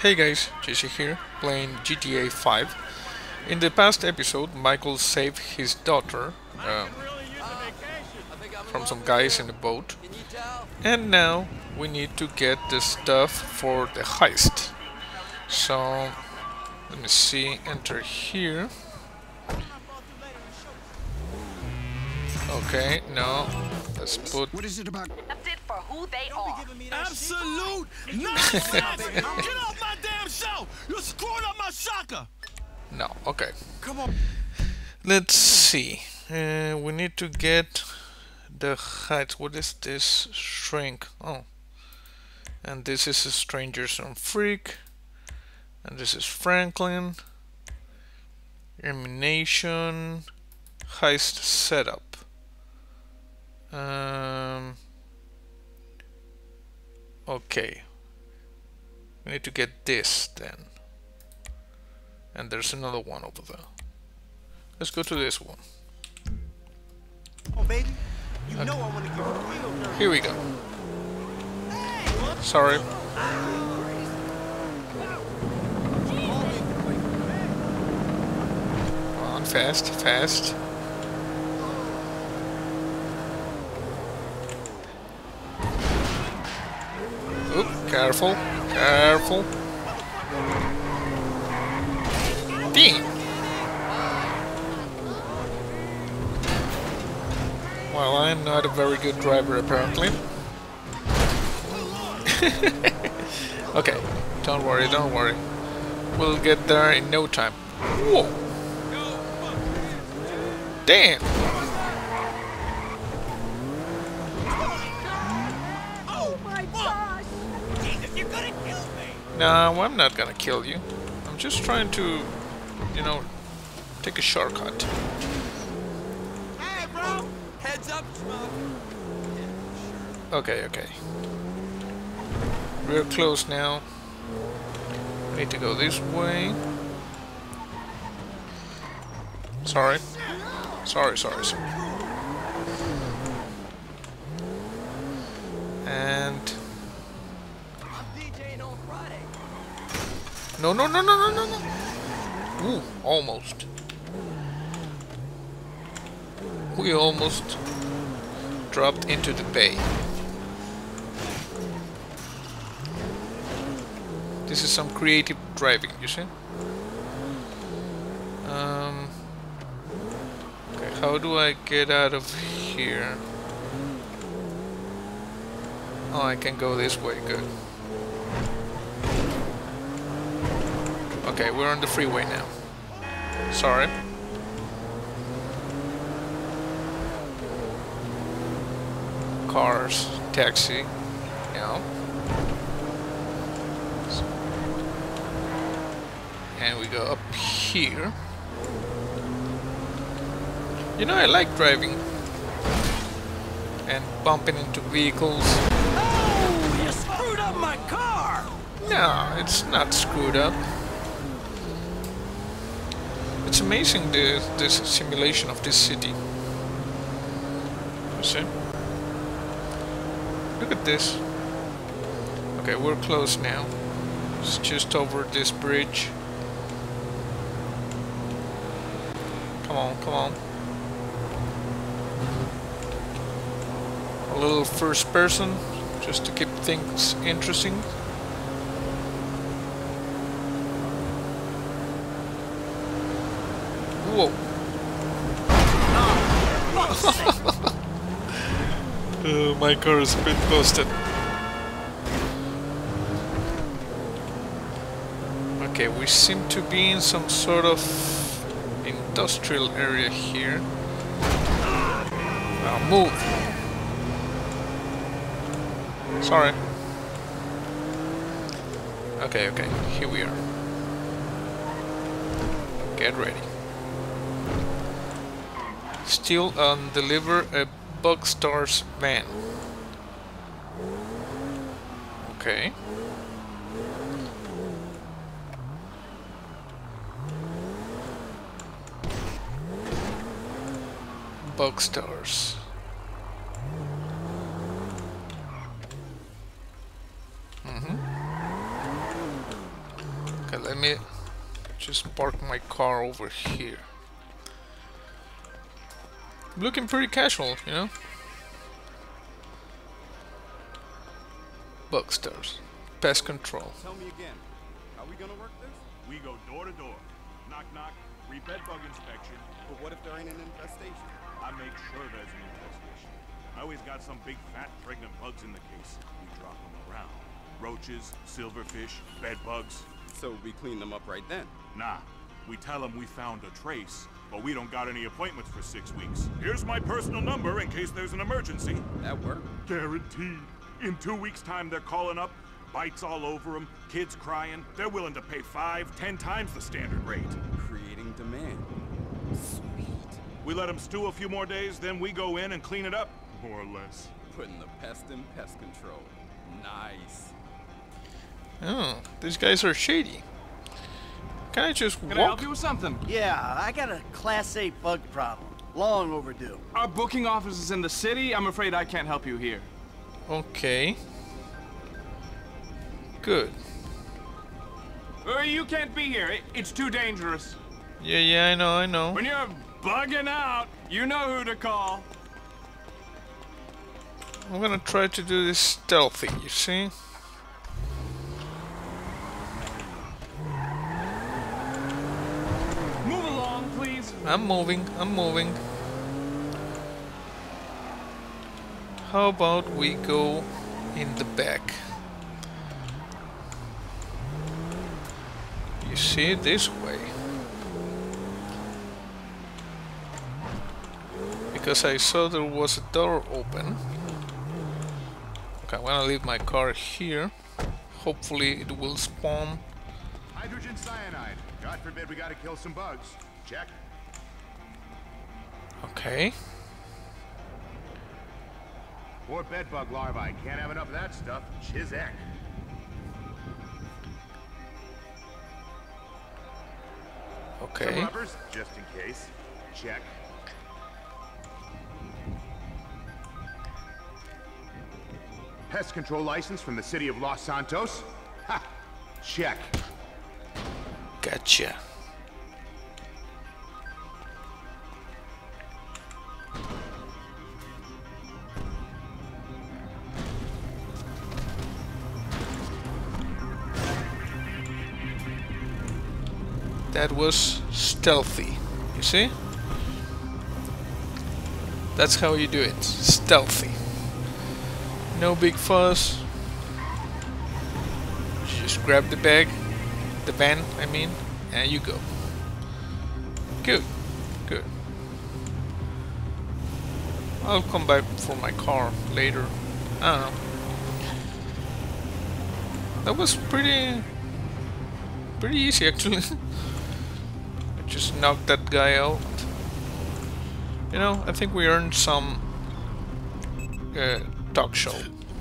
Hey guys, JC here, playing GTA 5. In the past episode, Michael saved his daughter from some guys in a boat. And now we need to get the stuff for the heist. So, let me see, enter here. Okay, now let's put... What is it about? That's it for who they are. Absolute nonsense! Get off my damn show! You're screwing up my shocker! No, okay. Come on. Let's see. We need to get the height. What is this? Shrink. Oh. And this is a Strangers on Freak. And this is Franklin. Elimination. Heist setup. Okay, we need to get this then, and there's another one over there. Let's go to this one. Oh baby, you know I want to give real nerve. Here we go. Sorry. Come on, fast, fast. Careful, careful. Ding! Well, I'm not a very good driver, apparently. Okay, don't worry, don't worry. We'll get there in no time. Whoa! Damn! No, I'm not gonna kill you. I'm just trying to, you know, take a shortcut. Hey, bro! Heads up, Schmuck! Okay, okay. We're close now. We need to go this way. Sorry. Sorry, sorry, sorry. And... No, no, no, no, no, no, no. Ooh, almost. We almost dropped into the bay. This is some creative driving, you see? Okay, how do I get out of here? Oh, I can go this way, good. Okay, we're on the freeway now. Sorry. Cars, taxi, you know. And we go up here. You know, I like driving and bumping into vehicles. Oh, you screwed up my car! No, it's not screwed up. It's amazing this simulation of this city. You see? Look at this. Okay, we're close now. It's just over this bridge. Come on, come on. A little first person, just to keep things interesting. Whoa. My car is a bit busted. Okay, we seem to be in some sort of industrial area here. Now move. Sorry. Okay, okay, here we are. Get ready. Steal and deliver a Bugstars van. Okay. Bugstars. me just park my car over here. Looking pretty casual, you know? Bugstars. Pest control. Tell me again. How we gonna work this? We go door to door. Knock knock. Re-bed bug inspection. But what if there ain't an infestation? I make sure there's an infestation. I always got some big fat pregnant bugs in the case. We drop them around. Roaches, silverfish, bed bugs. So we clean them up right then? Nah. We tell them we found a trace, but we don't got any appointments for 6 weeks. Here's my personal number in case there's an emergency. That work? Guaranteed. In 2 weeks' time, they're calling up. Bites all over them, kids crying. They're willing to pay 5, 10 times the standard rate. Creating demand. Sweet. We let them stew a few more days, then we go in and clean it up. More or less. Putting the pest in pest control. Nice. Oh, these guys are shady. Can I just walk? Can I help you with something? Yeah, I got a Class A bug problem. Long overdue. Our booking office is in the city. I'm afraid I can't help you here. Okay. Good. You can't be here. It's too dangerous. Yeah, yeah, I know, I know. When you're bugging out, you know who to call. I'm gonna try to do this stealthy, you see? Move along, please. I'm moving, I'm moving. How about we go in the back? You see, this way. Because I saw there was a door open. Okay, I'm gonna leave my car here. Hopefully it will spawn. Hydrogen cyanide. God forbid we gotta kill some bugs. Check. Okay. More bed bug larvae. Can't have enough of that stuff. Chizek. Okay. Some rubbers, just in case. Check. Pest control license from the city of Los Santos. Ha! Check. Gotcha. That was stealthy, you see? That's how you do it, stealthy. No big fuss. Just grab the bag, the van, I mean, and you go. Good, good. I'll come back for my car later. I don't know. That was pretty easy actually. Just knock that guy out. You know, I think we earned some talk show.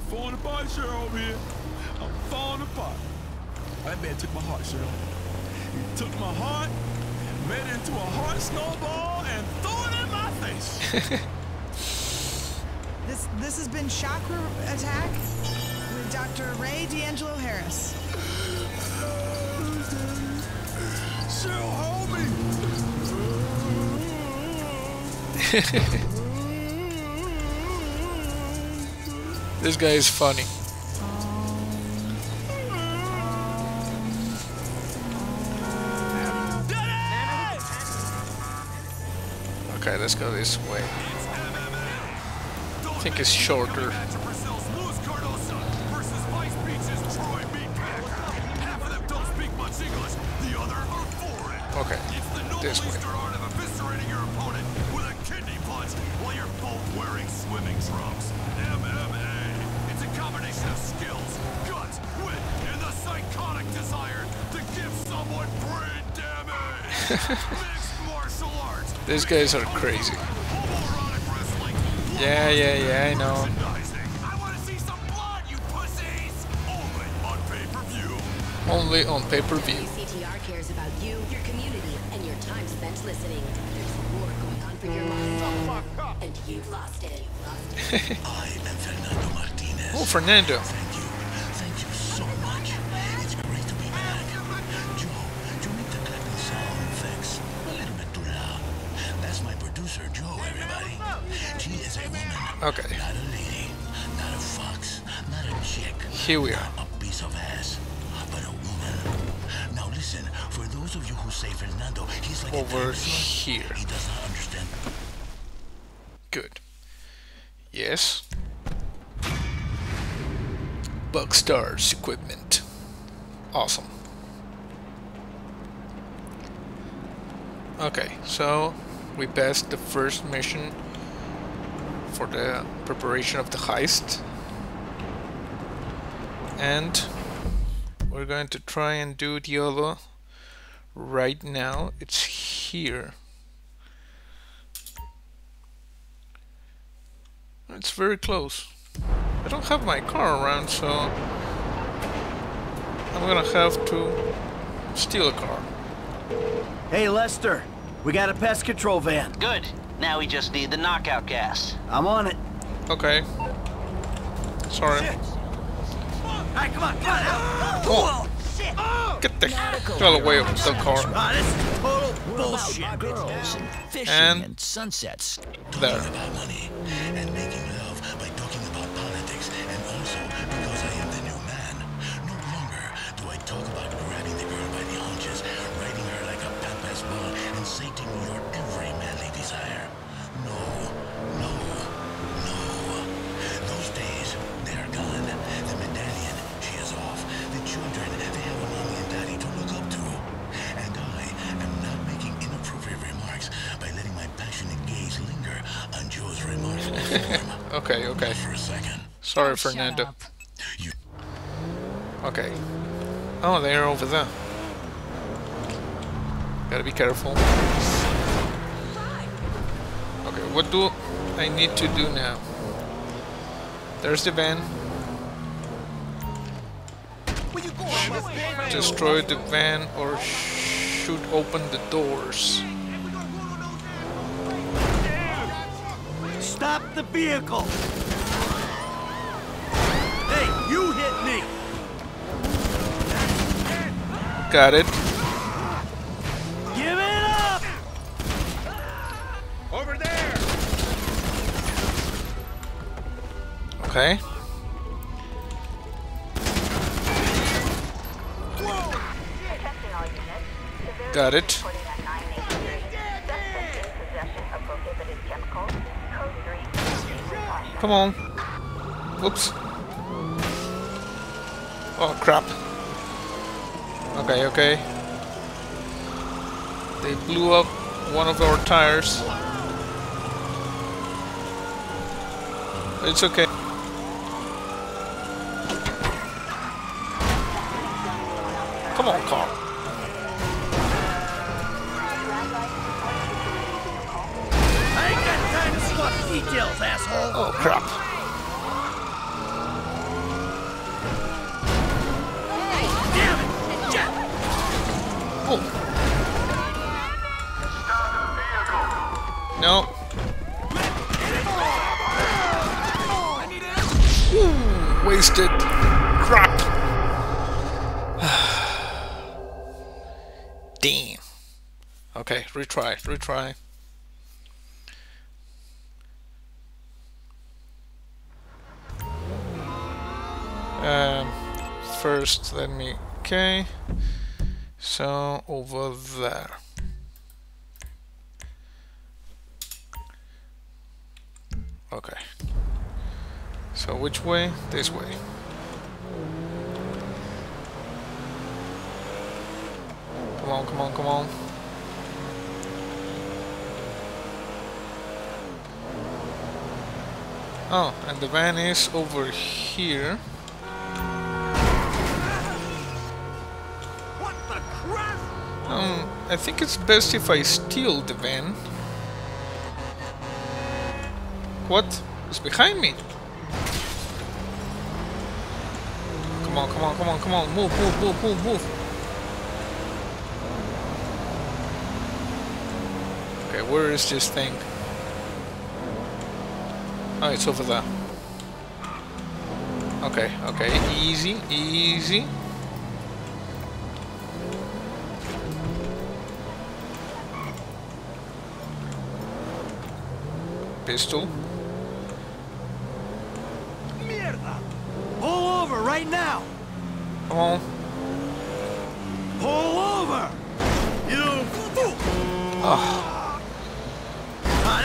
Falling apart, Cheryl, over here. I'm falling apart. That man took my heart, Cheryl. He took my heart, made it into a hard snowball, and threw it in my face. This has been Chakra Attack with Dr. Ray D'Angelo Harris. Cheryl, hold me. This guy is funny. Okay, let's go this way. I think it's shorter. Okay, this way. Lester art of eviscerating your opponent with a kidney punch while you're both wearing swimming trunks. MMA. It's a combination of skills, guts, wit, and the psychotic desire to give someone brain damage. Mixed martial arts. These guys are crazy. Yeah, yeah, yeah, I know. I want to see some blood, you pussies. Only on pay-per-view. Only on pay-per-view. CTR cares about you, your community, and your time spent listening. There's a war going on for your life. And you've lost it. I am Fernando Martinez. Oh, Fernando. Thank you. Thank you so much. It's great to be back. Joe, That's her jewel, everybody. She is a woman. Okay. Not a lady. Not a fox. Not a chick. Here we are. Not a piece of ass. But a woman. Now listen, for those of you who say Fernando, he's like over a here. He does not understand. Good. Yes. Bugstars equipment. Awesome. Okay, so we passed the first mission for the preparation of the heist, and we're going to try and do the other right now. It's here. It's very close. I don't have my car around, so I'm gonna have to steal a car. Hey, Lester, we got a pest control van. Good. Now we just need the knockout gas. I'm on it. Okay. Sorry. Shit. All right, come on, come on. Oh. Shit. Get the hell away from the car. This is total bullshit. Girls and fishing and sunsets. There. Talking about money and making love by talking about politics, and also because I am the new man. No longer do I talk about grabbing the girl by the haunches, riding her like a pampas bull, and sating your every manly desire. No, no, no. Those days, they are gone. The medallion, she is off. The children, they have a mommy and daddy to look up to. And I am not making inappropriate remarks by letting my passionate gaze linger on Joe's remarks. Okay, okay. For a second. Sorry, Fernando. Okay. Oh, they're over there. Gotta be careful. Okay, what do I need to do now? There's the van. Destroy the van or should open the doors. Stop the vehicle! Hey, you hit me! Got it. Give it up! Over there! Okay. Got it. Come on. Whoops. Oh, crap. Okay, okay. They blew up one of our tires. It's okay. Come on, car. I ain't got time to swap details, asshole. Oh, crap. No. Ooh, wasted. Crap. Damn. Okay, retry, retry. First, let me. Okay. So over there. Okay. So which way? This way. Come on, come on, come on. Oh, and the van is over here. What the crap? I think it's best if I steal the van. What is behind me? Come on, come on, come on, come on. Move, move, move, move, move. Okay, where is this thing? Oh, it's over there. Okay, okay. Easy, easy. pistol. Mierda! Pull over right now! Oh. Pull over! You fool! Ah,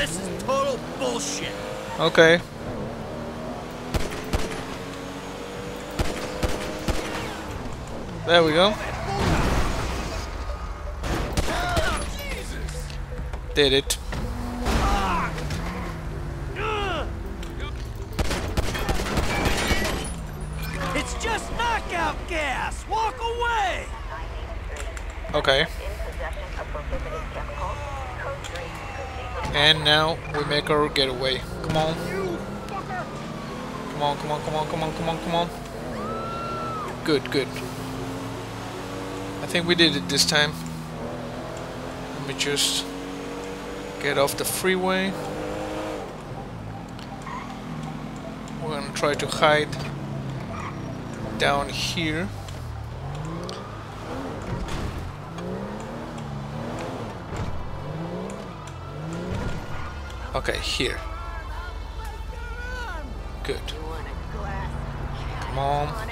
this is total bullshit. Okay. There we go. Did it. It's just knockout gas. Walk away. Okay. And now we make our getaway. Come on. Come on, come on, come on, come on, come on, come on. Good, good. I think we did it this time. Let me just get off the freeway. We're gonna try to hide down here. Okay, here. Good. Come on.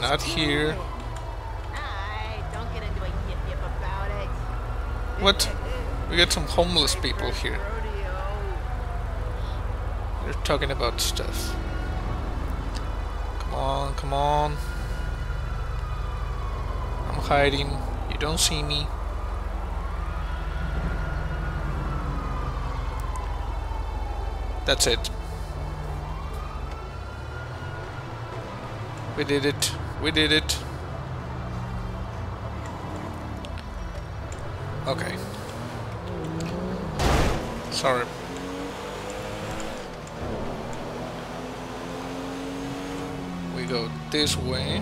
Not here. What? We got some homeless people here. They're talking about stuff. Come on, come on. I'm hiding. You don't see me. That's it. We did it. We did it. Okay. Sorry. We go this way.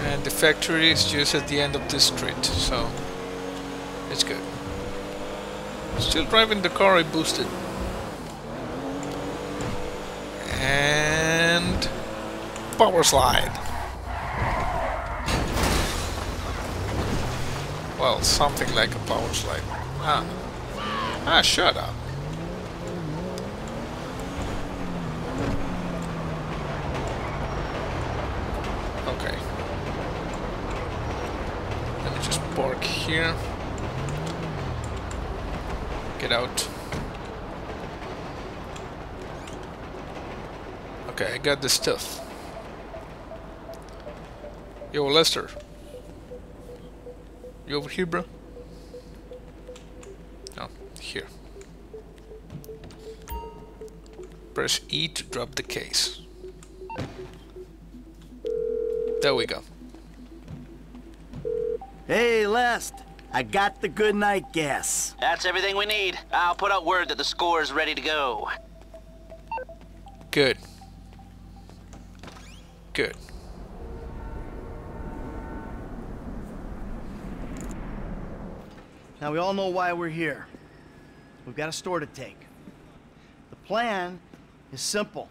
And the factory is just at the end of this street, so it's good. Still driving the car I boosted. And power slide. Well, something like a power slide. Ah. Ah, shut up. Okay. Let me just park here. Get out. Okay, I got the stuff. Yo, Lester. You over here, bro? No, here. Press E to drop the case. There we go. Hey, Lest. I got the good night gas. That's everything we need. I'll put out word that the score is ready to go. Good. Good. Now we all know why we're here. We've got a store to take. The plan is simple,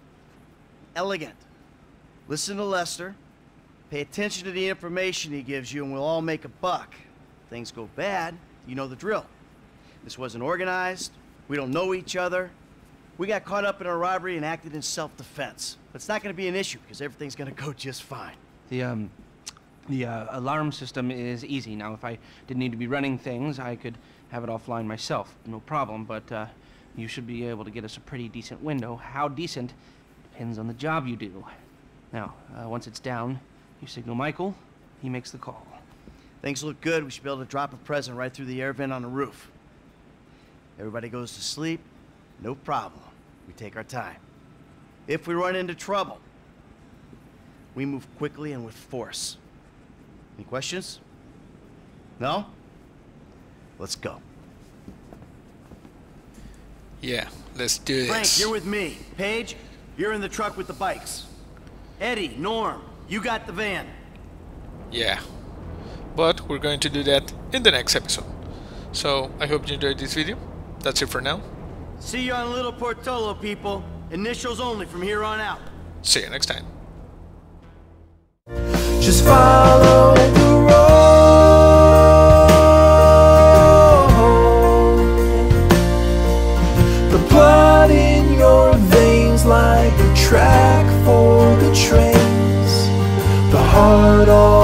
elegant. Listen to Lester, pay attention to the information he gives you, and we'll all make a buck. If things go bad, you know the drill. This wasn't organized, we don't know each other. We got caught up in a robbery and acted in self-defense. But it's not going to be an issue because everything's going to go just fine. The alarm system is easy. Now, if I didn't need to be running things, I could have it offline myself. No problem, but you should be able to get us a pretty decent window. How decent depends on the job you do. Now, once it's down, you signal Michael. He makes the call. Things look good. We should be able to drop a present right through the air vent on the roof. Everybody goes to sleep. No problem. We take our time. If we run into trouble, we move quickly and with force. Any questions? No? Let's go. Yeah, let's do this. Frank, you're with me. Paige, you're in the truck with the bikes. Eddie, Norm, you got the van. Yeah. But we're going to do that in the next episode. So, I hope you enjoyed this video. That's it for now. See you on Little Portolo, people. Initials only from here on out. See you next time. Just follow the road. track for the trains, the heart of